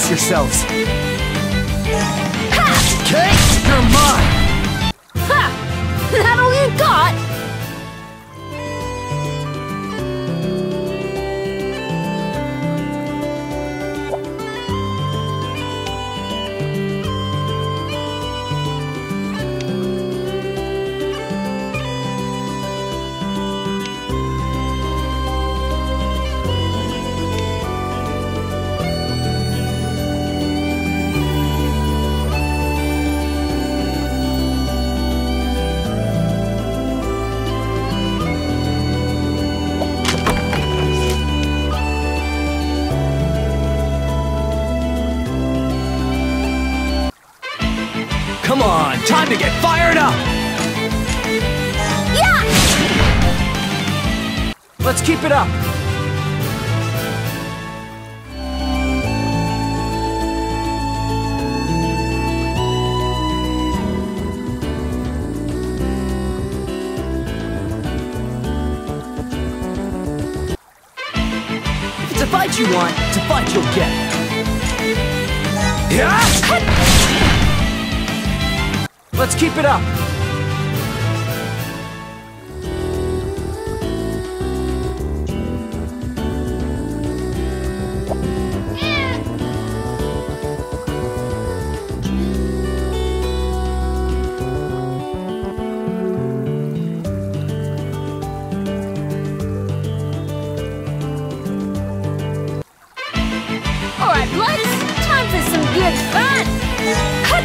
brace yourselves. Cake, you're mine! Ha! That all you got? Come on, time to get fired up! Yeah! Let's keep it up! If it's a fight you want, it's a fight you'll get. Yeah! Let's keep it up! Alright, Bloods! Time for some good fun! Cut!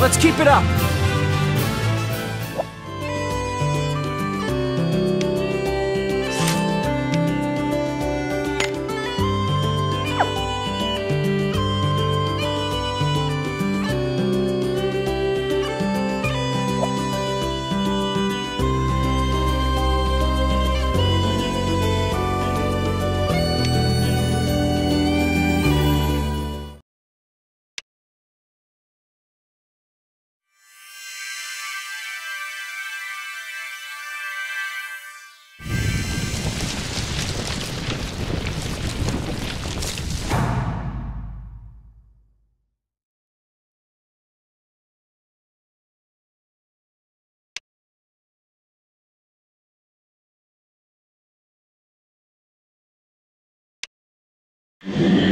Let's keep it up. Yeah.